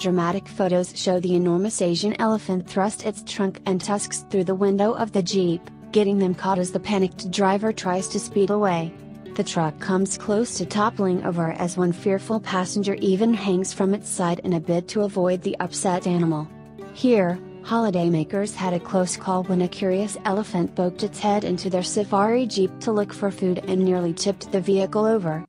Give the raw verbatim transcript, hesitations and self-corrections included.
Dramatic photos show the enormous Asian elephant thrust its trunk and tusks through the window of the Jeep, getting them caught as the panicked driver tries to speed away. The truck comes close to toppling over as one fearful passenger even hangs from its side in a bid to avoid the upset animal. Here, holidaymakers had a close call when a curious elephant poked its head into their safari Jeep to look for food and nearly tipped the vehicle over.